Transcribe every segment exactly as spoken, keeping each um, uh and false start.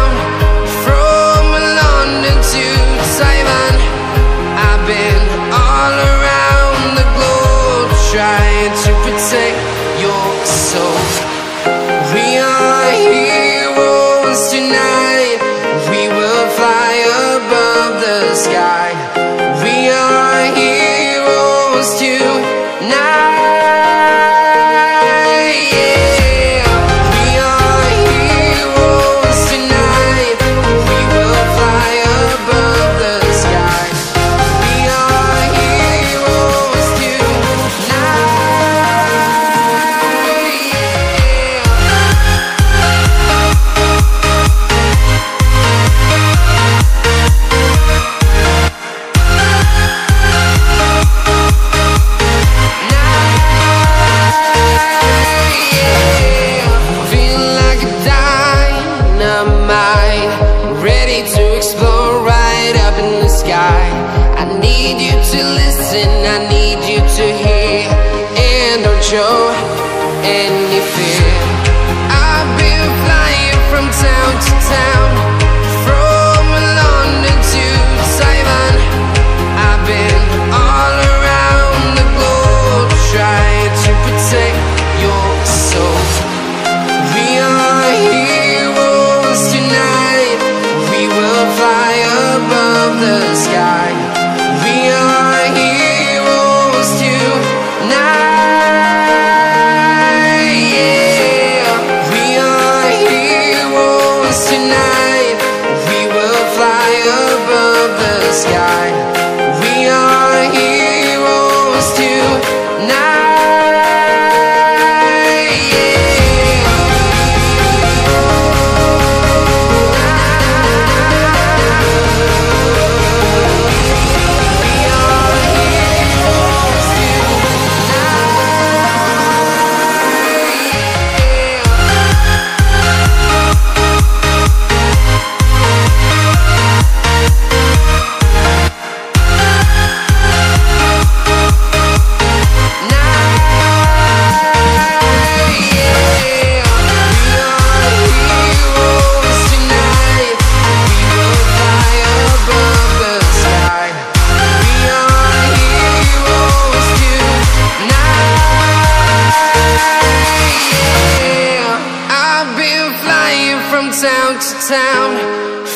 from London to Taiwan. I've been all around the globe, trying to protect your soul. We are heroes tonight. We will fly above the sky. We are heroes tonight.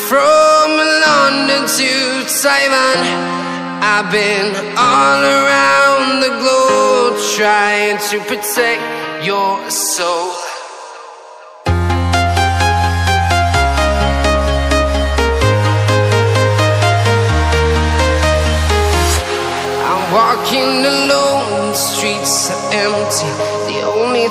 From London to Taiwan, I've been all around the globe, trying to protect your soul. I'm walking alone, the streets are empty. The only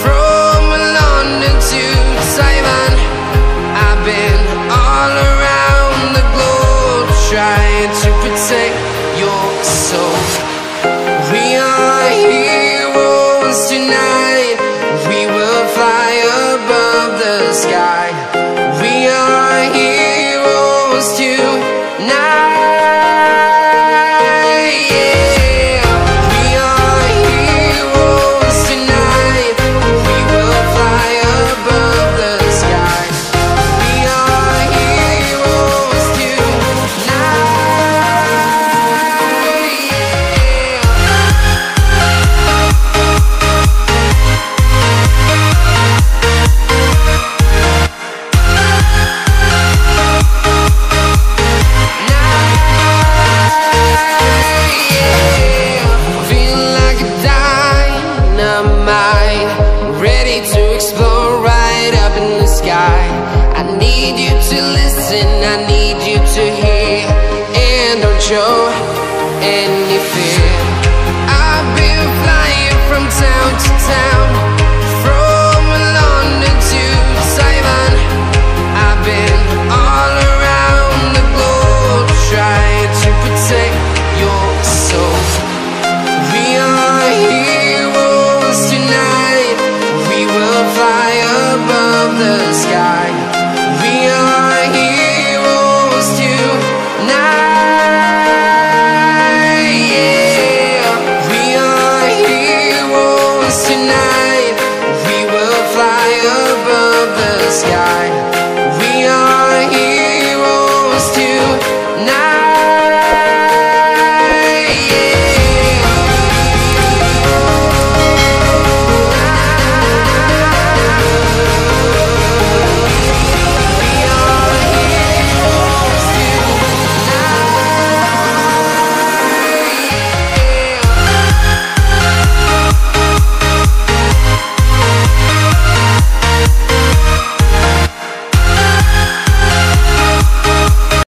from London to Taiwan. I've been all around the globe, trying to protect your soul. We are heroes tonight. Sky. We are heroes tonight. From London to Taiwan, I've been on. sky.